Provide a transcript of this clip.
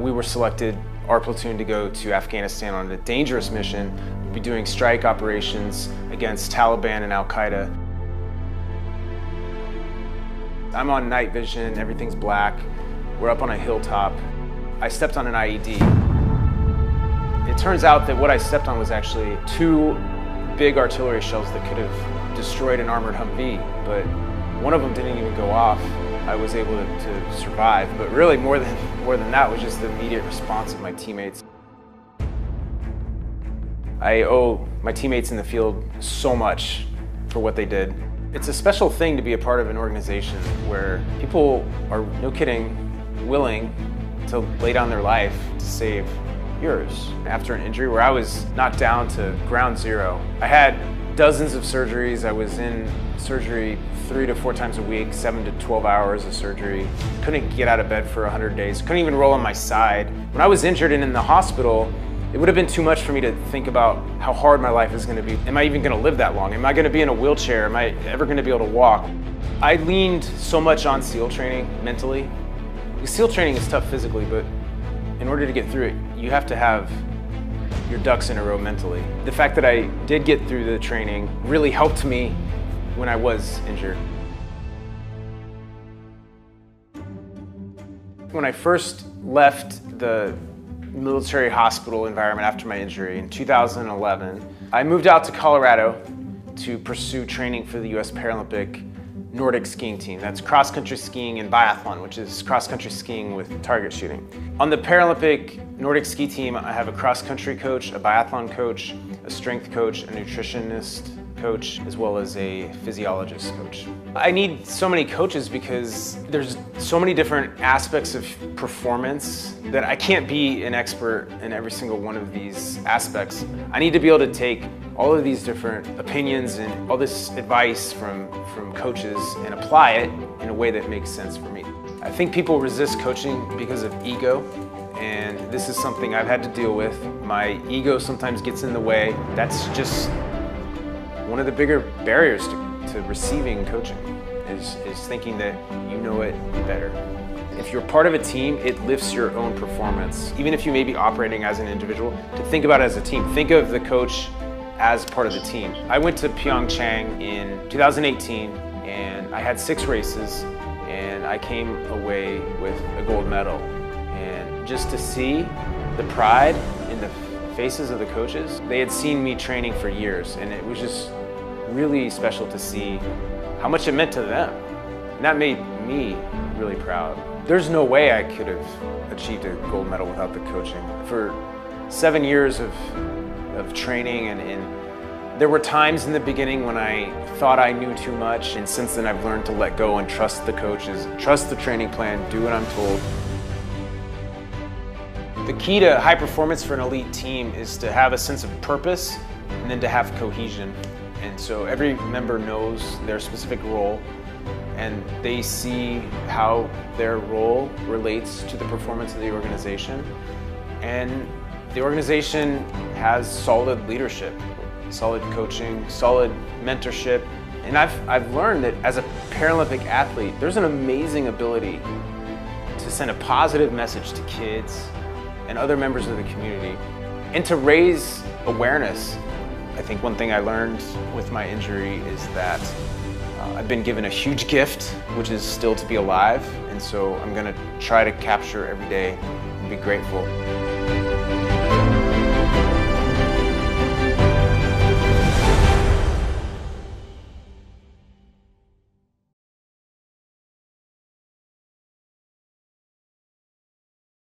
We were selected, our platoon, to go to Afghanistan on a dangerous mission. We'd be doing strike operations against Taliban and Al-Qaeda. I'm on night vision, everything's black. We're up on a hilltop. I stepped on an IED. It turns out that what I stepped on was actually two big artillery shells that could have destroyed an armored Humvee, but one of them didn't even go off. I was able to survive, but really more than that was just the immediate response of my teammates. I owe my teammates in the field so much for what they did. It's a special thing to be a part of an organization where people are, no kidding, willing to lay down their life to save yours. After an injury where I was knocked down to ground zero, I had dozens of surgeries. I was in surgery 3 to 4 times a week, 7 to 12 hours of surgery. Couldn't get out of bed for 100 days. Couldn't even roll on my side. When I was injured and in the hospital, it would have been too much for me to think about how hard my life is going to be. Am I even going to live that long? Am I going to be in a wheelchair? Am I ever going to be able to walk? I leaned so much on SEAL training mentally. SEAL training is tough physically, but in order to get through it, you have to have your ducks in a row mentally. The fact that I did get through the training really helped me when I was injured. When I first left the military hospital environment after my injury in 2011. I moved out to Colorado to pursue training for the U.S. Paralympic Nordic skiing team. That's cross-country skiing and biathlon, which is cross-country skiing with target shooting. On the Paralympic Nordic ski team, I have a cross-country coach, a biathlon coach, a strength coach, a nutritionist coach, as well as a physiologist coach. I need so many coaches because there's so many different aspects of performance that I can't be an expert in every single one of these aspects. I need to be able to take all of these different opinions and all this advice from coaches and apply it in a way that makes sense for me. I think people resist coaching because of ego, and this is something I've had to deal with. My ego sometimes gets in the way. That's just one of the bigger barriers to receiving coaching is thinking that you know it better. If you're part of a team, it lifts your own performance. Even if you may be operating as an individual, to think about it as a team. Think of the coach as part of the team. I went to PyeongChang in 2018 and I had 6 races and I came away with a gold medal. And just to see the pride in the faces of the coaches. They had seen me training for years, and it was just really special to see how much it meant to them. And that made me really proud. There's no way I could have achieved a gold medal without the coaching. For 7 years of training, and there were times in the beginning when I thought I knew too much, and since then I've learned to let go and trust the coaches, trust the training plan, do what I'm told. The key to high performance for an elite team is to have a sense of purpose and then to have cohesion. And so every member knows their specific role and they see how their role relates to the performance of the organization. And the organization has solid leadership, solid coaching, solid mentorship. And I've learned that as a Paralympic athlete, there's an amazing ability to send a positive message to kids and other members of the community, and to raise awareness. I think one thing I learned with my injury is that I've been given a huge gift, which is still to be alive, and so I'm gonna try to capture every day and be grateful.